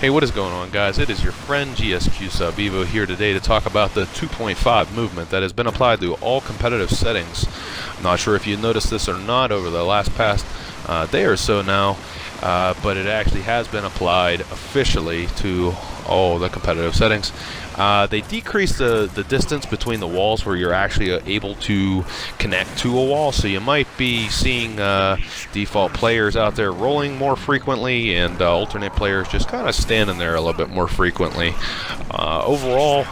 Hey, what is going on, guys? It is your friend GSQ Sub Evo here today to talk about the 2.5 movement that has been applied to all competitive settings. I'm not sure if you noticed this or not over the last past day or so now, but it actually has been applied officially to all the competitive settings. They decreased the distance between the walls where you're actually able to connect to a wall, so you might be seeing default players out there rolling more frequently and alternate players just kind of standing there a little bit more frequently. Overall,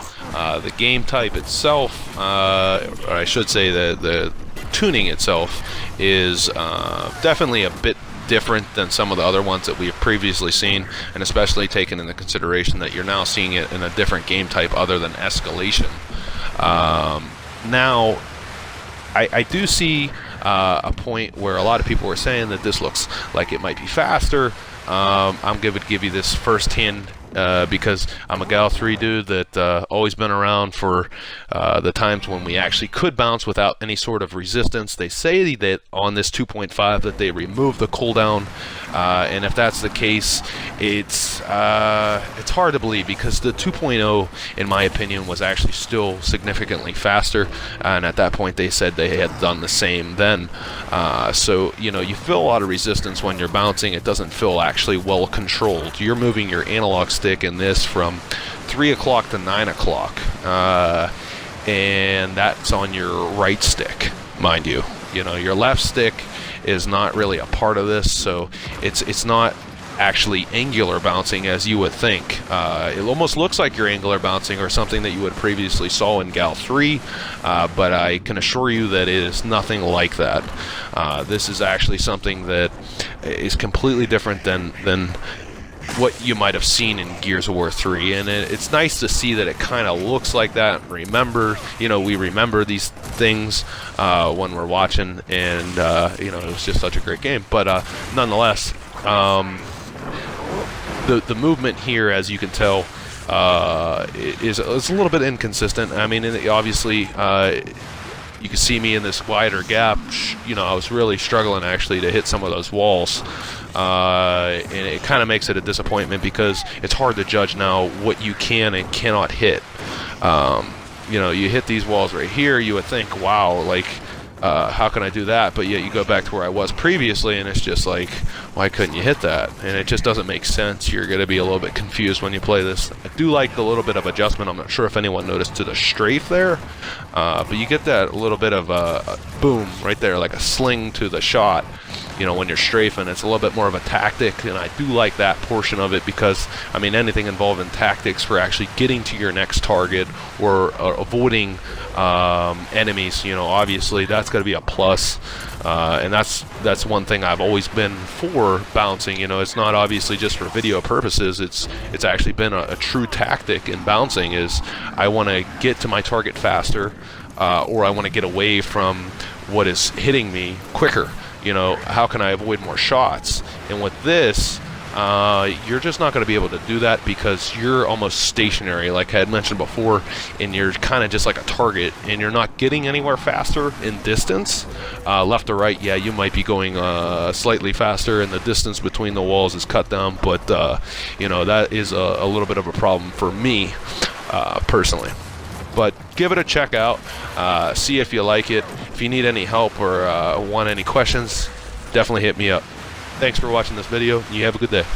the game type itself, or I should say the tuning itself, is definitely a bit different than some of the other ones that we have previously seen, and especially taken into consideration that you're now seeing it in a different game type other than Escalation. Now, I do see a point where a lot of people are saying that this looks like it might be faster. I'm going to give you this firsthand because I'm a GAL3 dude that always been around for the times when we actually could bounce without any sort of resistance. They say that on this 2.5 that they remove the cooldown, and if that's the case, it's hard to believe, because the 2.0, in my opinion, was actually still significantly faster, and at that point they said they had done the same then. So you know, you feel a lot of resistance when you're bouncing. It doesn't feel actually well controlled. You're moving your analog stick in this from 3 o'clock to 9 o'clock, and that's on your right stick, mind you. You know, your left stick is not really a part of this, so it's not actually angular bouncing as you would think. It almost looks like you're angular bouncing or something that you would previously saw in GAL3, but I can assure you that it is nothing like that. This is actually something that is completely different than what you might have seen in Gears of War 3, and it's nice to see that it kind of looks like that. Remember, you know, we remember these things when we're watching, and you know, it was just such a great game. But nonetheless, the movement here, as you can tell, is a little bit inconsistent. I mean, obviously, you can see me in this wider gap. You know, I was really struggling actually to hit some of those walls, and it kind of makes it a disappointment because it's hard to judge now what you can and cannot hit. You know, you hit these walls right here, you would think, wow, like, how can I do that? But yet you go back to where I was previously, and it's just like, why couldn't you hit that? And it just doesn't make sense. You're going to be a little bit confused when you play this. I do like the little bit of adjustment. I'm not sure if anyone noticed to the strafe there, but you get that little bit of a boom right there, like a sling to the shot. You know, when you're strafing, it's a little bit more of a tactic, and I do like that portion of it because, I mean, anything involved in tactics for actually getting to your next target or avoiding enemies, you know, obviously that's going to be a plus, and that's one thing I've always been for bouncing. You know, it's not obviously just for video purposes. It's actually been a true tactic in bouncing. Is I want to get to my target faster, or I want to get away from what is hitting me quicker. You know, how can I avoid more shots? And with this, you're just not going to be able to do that because you're almost stationary, like I had mentioned before, and you're kind of just like a target, and you're not getting anywhere faster in distance. Left to right, yeah, you might be going slightly faster, and the distance between the walls is cut down, but, you know, that is a little bit of a problem for me personally. But give it a check out, see if you like it. If you need any help or want any questions, definitely hit me up. Thanks for watching this video, and you have a good day.